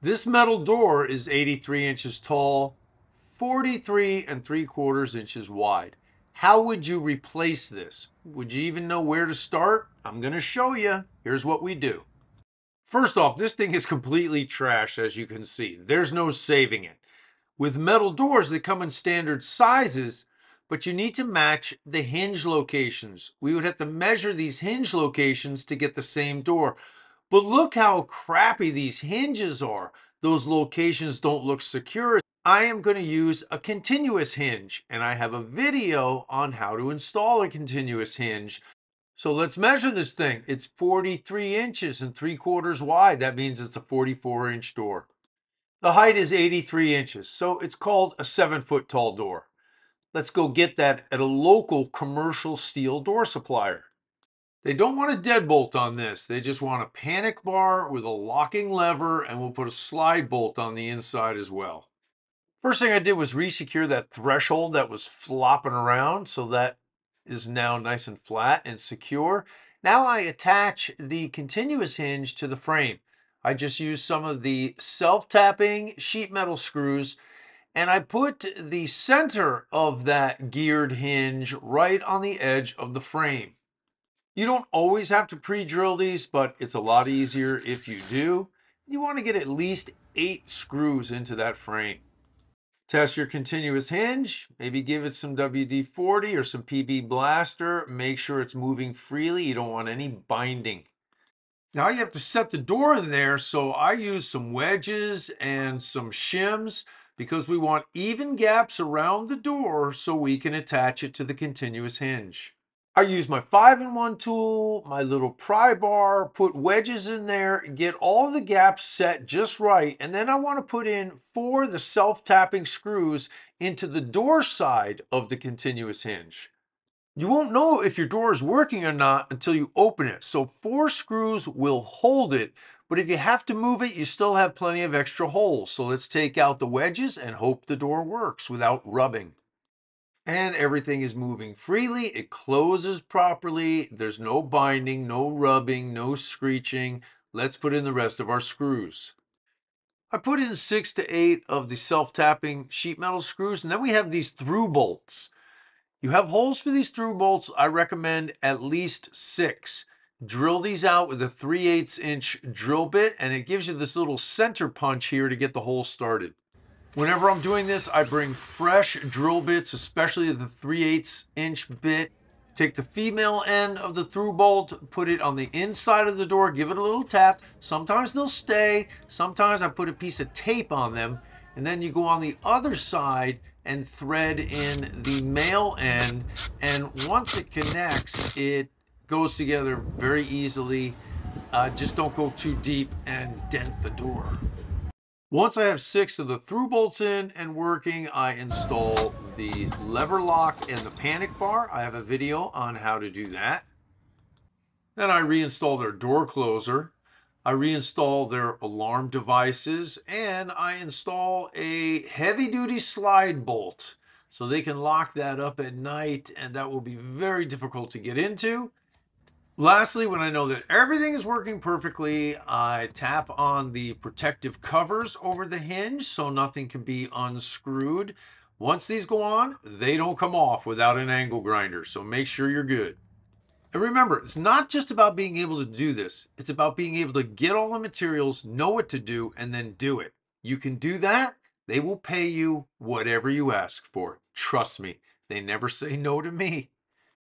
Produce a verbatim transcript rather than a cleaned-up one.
This metal door is eighty-three inches tall, forty-three and three quarters inches wide. How would you replace this? Would you even know where to start? I'm going to show you. Here's what we do. First off, this thing is completely trashed, as you can see. There's no saving it. With metal doors, they come in standard sizes, but you need to match the hinge locations. We would have to measure these hinge locations to get the same door. But look how crappy these hinges are. Those locations don't look secure. I am going to use a continuous hinge, and I have a video on how to install a continuous hinge. So let's measure this thing. It's forty-three inches and three quarters wide. That means it's a forty-four inch door. The height is eighty-three inches, so it's called a seven foot tall door. Let's go get that at a local commercial steel door supplier. They don't want a deadbolt on this. They just want a panic bar with a locking lever, and we'll put a slide bolt on the inside as well. First thing I did was re-secure that threshold that was flopping around, so that is now nice and flat and secure. Now I attach the continuous hinge to the frame. I just used some of the self-tapping sheet metal screws, and I put the center of that geared hinge right on the edge of the frame. You don't always have to pre-drill these, but it's a lot easier if you do. You want to get at least eight screws into that frame. Test your continuous hinge, maybe give it some W D forty or some P B Blaster. Make sure it's moving freely. You don't want any binding. Now you have to set the door in there, so I use some wedges and some shims, because we want even gaps around the door so we can attach it to the continuous hinge. I use my five in one tool, my little pry bar, put wedges in there, get all the gaps set just right, and then I want to put in four of the self-tapping screws into the door side of the continuous hinge. You won't know if your door is working or not until you open it, so four screws will hold it. But if you have to move it, you still have plenty of extra holes. So let's take out the wedges and hope the door works without rubbing. And everything is moving freely. It closes properly. There's no binding, no rubbing, no screeching. Let's put in the rest of our screws. I put in six to eight of the self-tapping sheet metal screws, and then we have these through bolts. You have holes for these through bolts. I recommend at least six. Drill these out with a three eighths inch drill bit, and it gives you this little center punch here to get the hole started. Whenever I'm doing this, I bring fresh drill bits, especially the three eighths inch bit. Take the female end of the through bolt, put it on the inside of the door, give it a little tap. Sometimes they'll stay. Sometimes I put a piece of tape on them, and then you go on the other side and thread in the male end, and once it connects, it goes together very easily. Uh, just don't go too deep and dent the door. Once I have six of the through bolts in and working, I install the lever lock and the panic bar. I have a video on how to do that. Then I reinstall their door closer. I reinstall their alarm devices, and I install a heavy duty slide bolt so they can lock that up at night, and that will be very difficult to get into. Lastly, when I know that everything is working perfectly, I tap on the protective covers over the hinge so nothing can be unscrewed. Once these go on, they don't come off without an angle grinder, so make sure you're good. And remember, it's not just about being able to do this. It's about being able to get all the materials, know what to do, and then do it. You can do that. They will pay you whatever you ask for. Trust me, they never say no to me.